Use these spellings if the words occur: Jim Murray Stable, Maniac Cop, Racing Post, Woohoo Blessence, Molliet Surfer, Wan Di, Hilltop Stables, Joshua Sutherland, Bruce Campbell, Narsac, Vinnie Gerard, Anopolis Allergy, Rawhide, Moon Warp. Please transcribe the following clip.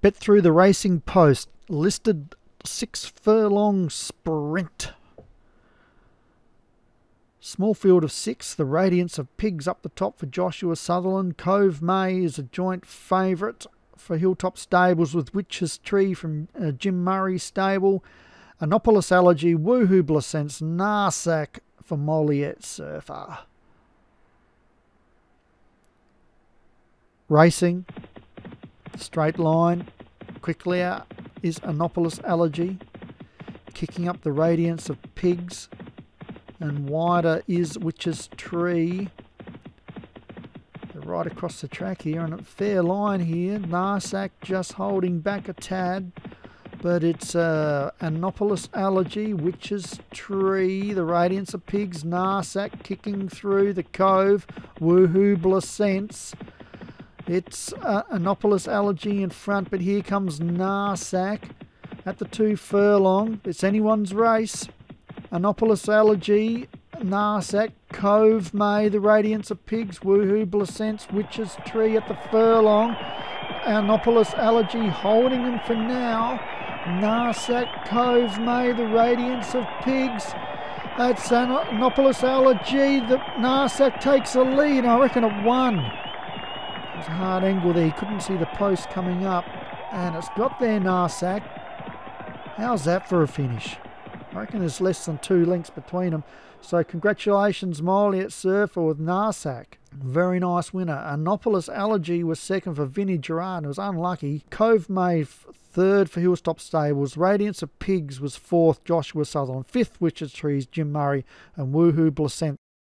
Bet through the racing post. Listed 6 furlong sprint. Small field of 6. The Radiance of Pigs up the top for Joshua Sutherland. Cove May is a joint favourite for Hilltop Stables with Witch's Tree from Jim Murray Stable. Anopolis Allergy, Woohoo Blessence, Narsac for Molliet Surfer. Racing. Straight line. Quickly out is Anopolis Allergy. Kicking up the Radiance of Pigs. And wider is Witch's Tree. They're right across the track here, and a fair line here. Narsac just holding back a tad, but it's Anopolis Allergy, Witch's Tree, the Radiance of Pigs, Narsac kicking through the Cove, Woohoo Blessence. It's Anopolis Allergy in front, but here comes Narsac at the 2 furlong. It's anyone's race. Anopolis Allergy, Narsac, Cove May, the Radiance of Pigs, Woohoo Blessence, Witch's Tree at the furlong. Anopolis Allergy holding them for now. Narsac, Cove May, the Radiance of Pigs. That's Anopolis Allergy. The Narsac takes a lead. I reckon it won. It was a hard angle there. He couldn't see the post coming up. And it's got there, Narsac. How's that for a finish? I reckon there's less than 2 lengths between them. So congratulations, Molliet Surfer with Narsac. Very nice winner. Anopolis Allergy was second for Vinnie Gerard, who was unlucky. Cove May third for Hilltop Stables. Radiance of Pigs was fourth, Joshua Sutherland. Fifth, Witch's Trees, Jim Murray. And Woohoo Blessence.